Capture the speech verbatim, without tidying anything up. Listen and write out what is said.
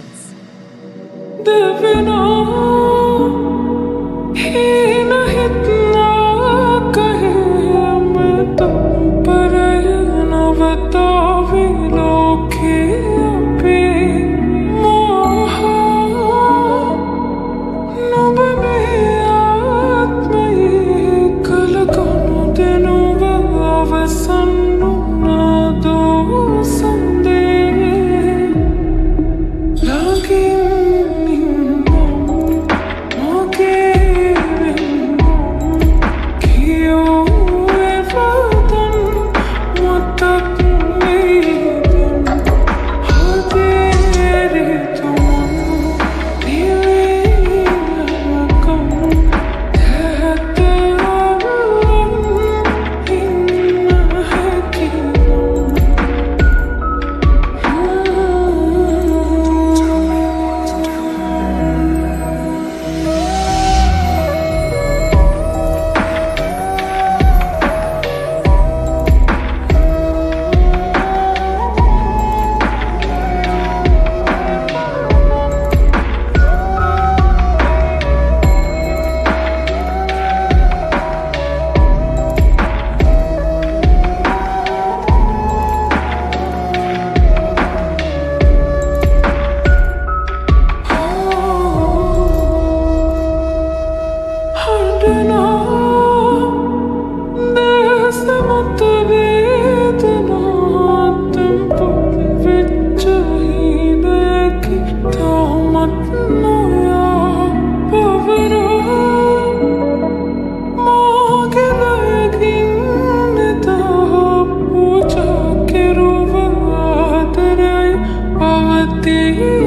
sense. Thank you.